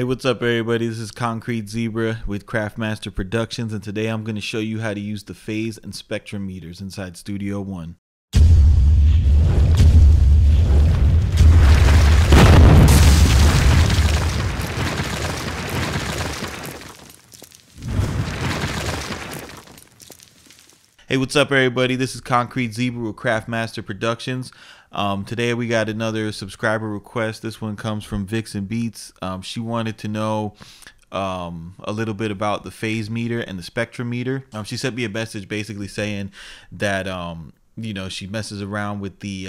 Hey, what's up everybody? This is Concrete Zebra with Craftmaster Productions, and today I'm going to show you how to use the phase and spectrum meters inside Studio One. Hey, what's up everybody? This is Concrete Zebra with Craftmaster Productions. Today we got another subscriber request. This one comes from Vixen Beats. She wanted to know a little bit about the phase meter and the spectrum meter. She sent me a message basically saying that you know, she messes around with the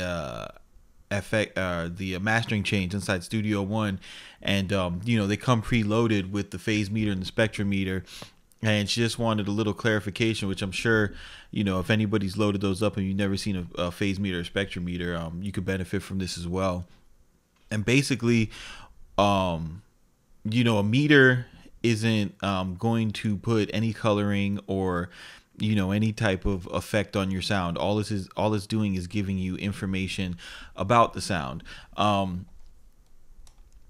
mastering change inside Studio One, and you know, they come preloaded with the phase meter and the spectrum meter. And she just wanted a little clarification, which I'm sure, you know, if anybody's loaded those up and you've never seen a phase meter or spectrum meter, you could benefit from this as well. And basically, you know, a meter isn't going to put any coloring or, you know, any type of effect on your sound. All it's doing is giving you information about the sound.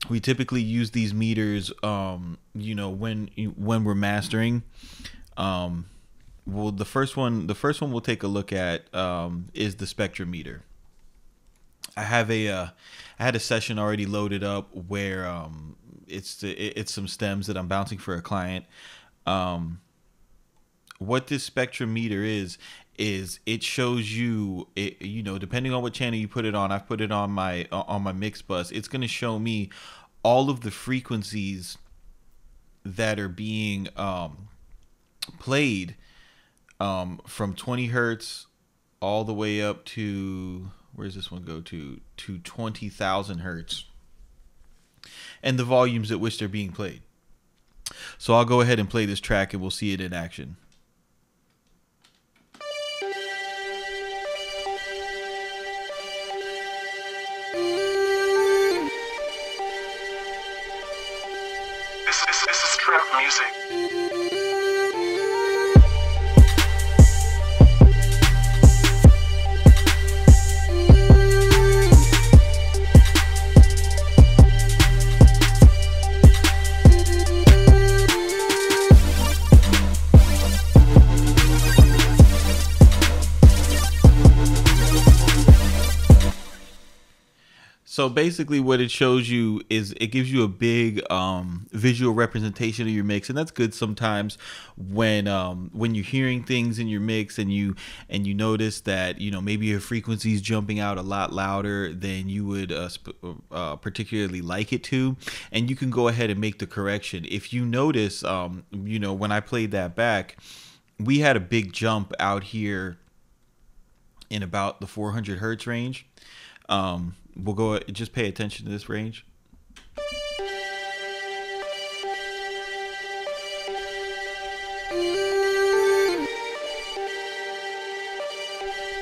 We typically use these meters, you know, when we're mastering. Well, the first one we'll take a look at is the spectrum meter. I had a session already loaded up where it's some stems that I'm bouncing for a client. What this spectrum meter is it shows you, you know, depending on what channel you put it on. I've put it on my mix bus. It's going to show me all of the frequencies that are being played from 20 hertz all the way up to, where does this one go to 20,000 hertz, and the volumes at which they're being played. So I'll go ahead and play this track and we'll see it in action. This is trap music. So basically what it shows you is it gives you a big visual representation of your mix, and that's good sometimes when you're hearing things in your mix and you notice that, you know, maybe your frequency is jumping out a lot louder than you would particularly like it to, and you can go ahead and make the correction. If you notice, you know, when I played that back, we had a big jump out here in about the 400 hertz range. We'll go, just pay attention to this range.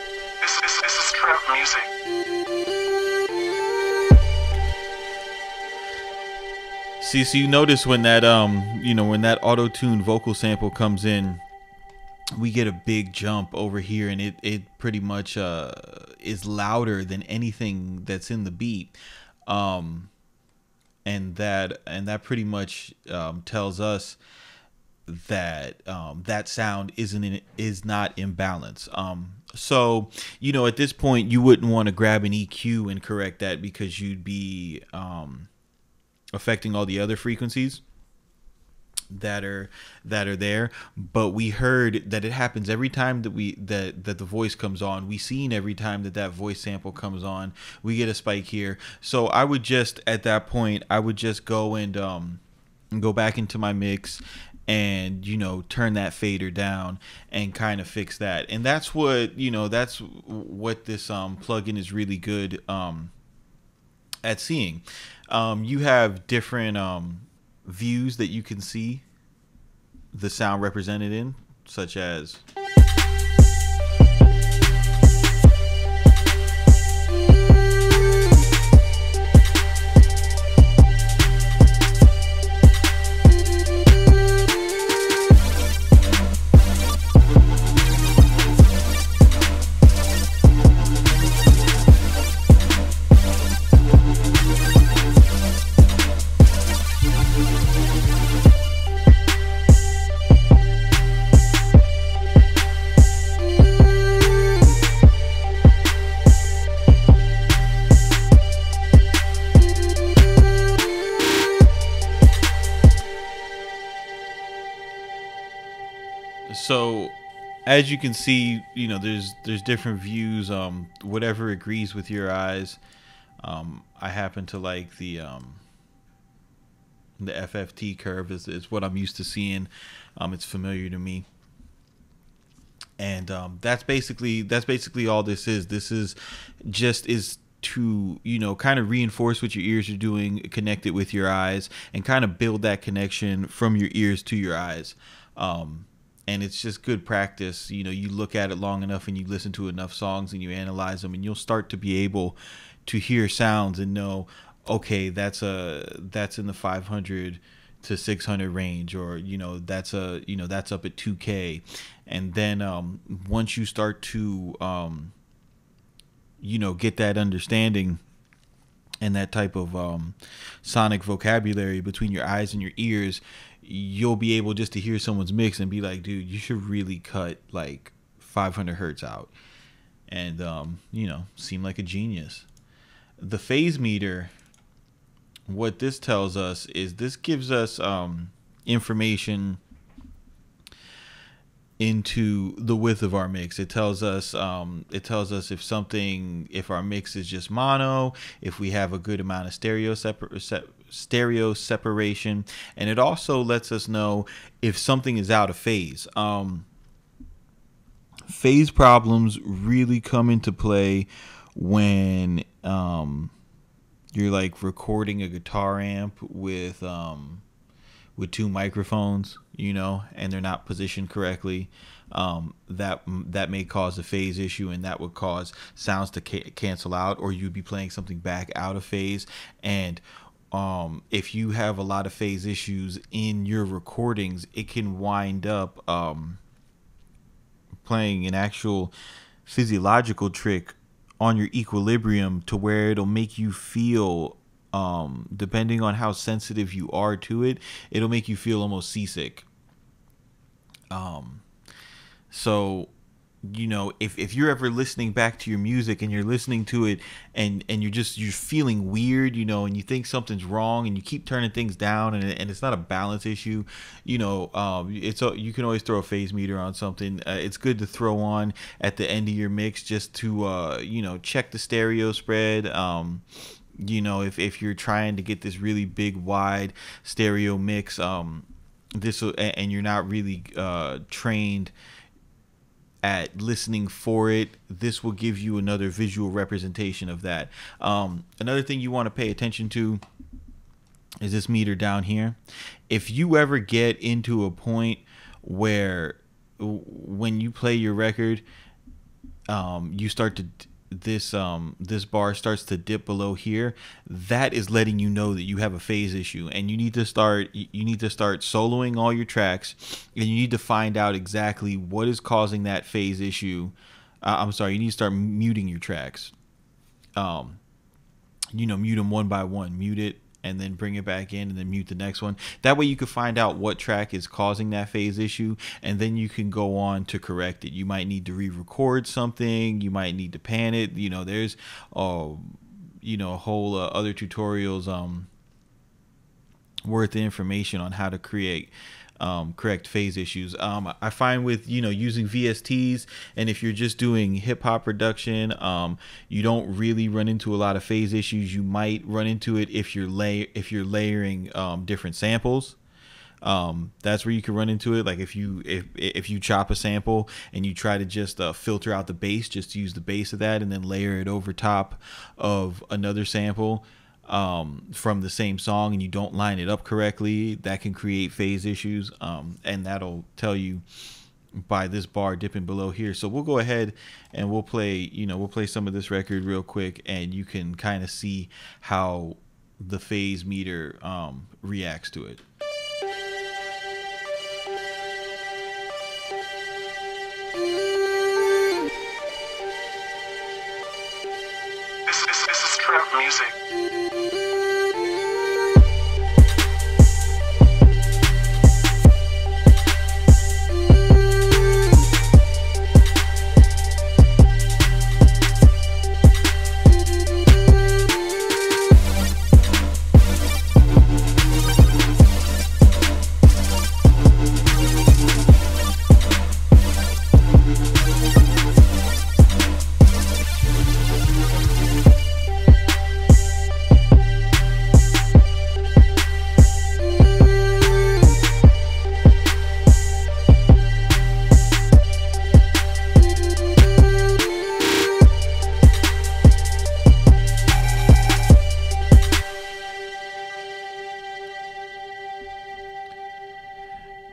This is trap music. See, so you notice when that, you know, when that auto-tuned vocal sample comes in, we get a big jump over here, and it pretty much is louder than anything that's in the beat, and that pretty much tells us that that sound is not in balance. So, you know, at this point you wouldn't want to grab an EQ and correct that, because you'd be affecting all the other frequencies that are there. But we heard that it happens every time that the voice comes on. We seen every time that voice sample comes on, we get a spike here. So I would just, at that point, I would just go and go back into my mix and, you know, turn that fader down and kind of fix that. And that's what, you know, that's what this plugin is really good at seeing. You have different views that you can see the sound represented in, such as So as you can see, you know, there's different views, whatever agrees with your eyes. I happen to like the FFT curve is what I'm used to seeing. It's familiar to me. And that's basically all this is. This is just to, you know, kind of reinforce what your ears are doing, connect it with your eyes, and kind of build that connection from your ears to your eyes. And it's just good practice. You know, you look at it long enough and you listen to enough songs and you analyze them, and you'll start to be able to hear sounds and know, okay, that's in the 500 to 600 range, or, you know, that's up at 2K. And then once you start to you know, get that understanding and that type of sonic vocabulary between your eyes and your ears, you'll be able just to hear someone's mix and be like, dude, you should really cut like 500 hertz out, and you know, seem like a genius. The phase meter, what this tells us is this gives us information into the width of our mix. It tells us if something, if our mix is just mono, if we have a good amount of stereo separation, and it also lets us know if something is out of phase. Phase problems really come into play when you're like recording a guitar amp with two microphones, you know, and they're not positioned correctly. That may cause a phase issue, and that would cause sounds to cancel out, or you'd be playing something back out of phase. And if you have a lot of phase issues in your recordings, it can wind up playing an actual physiological trick on your equilibrium, to where it'll make you feel, depending on how sensitive you are to it, it'll make you feel almost seasick. So, you know, if you're ever listening back to your music and you're listening to it and you're feeling weird, you know, and you think something's wrong and you keep turning things down, and it's not a balance issue, you know, you can always throw a phase meter on something. It's good to throw on at the end of your mix, just to, you know, check the stereo spread. You know, if you're trying to get this really big wide stereo mix, and you're not really trained at listening for it, this will give you another visual representation of that. Another thing you want to pay attention to is this meter down here. If you ever get into a point where when you play your record, you start to this bar starts to dip below here, that is letting you know that you have a phase issue, and you need to start soloing all your tracks, and you need to find out exactly what is causing that phase issue. I'm sorry, you need to start muting your tracks. You know, mute them one by one, mute it and then bring it back in, and then mute the next one. That way you can find out what track is causing that phase issue, and then you can go on to correct it. You might need to re-record something, you might need to pan it. You know, there's you know, whole other tutorials worth of information on how to create correct phase issues. I find with, you know, using VSTs, and if you're just doing hip hop production, you don't really run into a lot of phase issues. You might run into it if you're layering different samples. That's where you can run into it. Like if you chop a sample and you try to just filter out the bass, just use the bass of that and then layer it over top of another sample from the same song, and you don't line it up correctly, that can create phase issues. And that'll tell you by this bar dipping below here. So we'll go ahead and we'll play, you know, we'll play some of this record real quick, and you can kind of see how the phase meter reacts to it. This is trap music.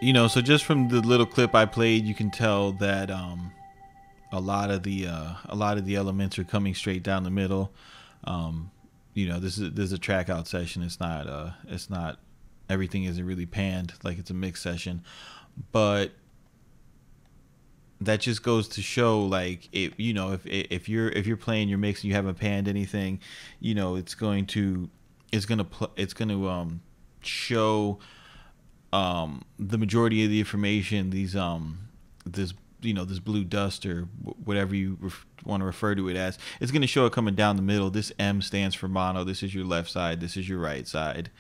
you know, so just from the little clip I played, you can tell that a lot of the elements are coming straight down the middle. You know, this is a track out session. It's not everything isn't really panned, like it's a mix session, but that just goes to show, like, it, you know, if you're playing your mix and you haven't panned anything, you know, it's going to show the majority of the information, this blue dust, or whatever you want to refer to it as. It's going to show it coming down the middle. This M stands for mono. This is your left side. This is your right side.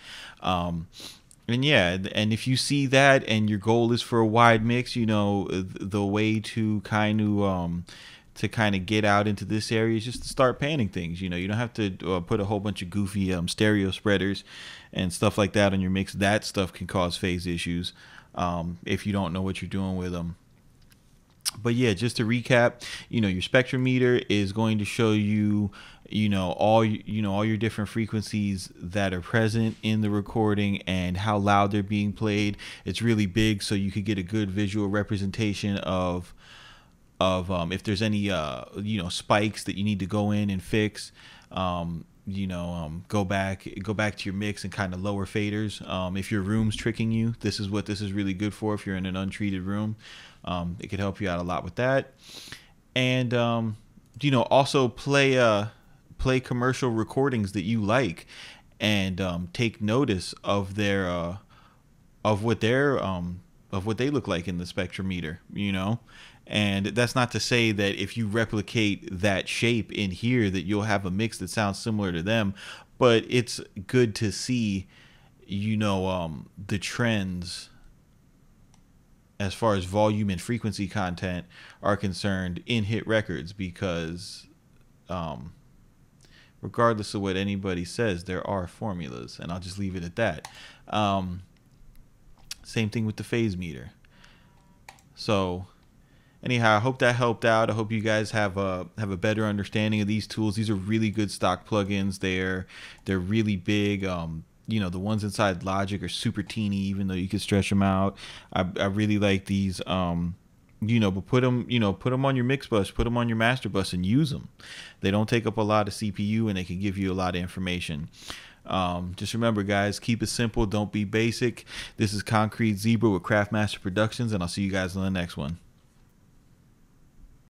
And yeah, and if you see that and your goal is for a wide mix, you know, the way to kind of get out into this area is just to start panning things. You know, you don't have to put a whole bunch of goofy stereo spreaders and stuff like that on your mix. That stuff can cause phase issues if you don't know what you're doing with them. But yeah, just to recap, you know, your spectrum meter is going to show you, all your different frequencies that are present in the recording and how loud they're being played. It's really big, so you could get a good visual representation of if there's any spikes that you need to go in and fix. Go back to your mix and kind of lower faders. If your room's tricking you, this is what this is really good for. If you're in an untreated room, it could help you out a lot with that. And also play commercial recordings that you like, and take notice of their of what they look like in the spectrum meter. You know. And that's not to say that if you replicate that shape in here that you'll have a mix that sounds similar to them, but it's good to see, the trends as far as volume and frequency content are concerned in hit records, because regardless of what anybody says, there are formulas, and I'll just leave it at that. Same thing with the phase meter. So anyhow, I hope that helped out. I hope you guys have a better understanding of these tools. These are really good stock plugins. They're really big. The ones inside Logic are super teeny, even though you can stretch them out. I really like these. But put them on your mix bus, put them on your master bus, and use them. They don't take up a lot of CPU, and they can give you a lot of information. Just remember, guys, keep it simple. Don't be basic. This is Concrete Zebra with Craftmaster Productions, and I'll see you guys on the next one.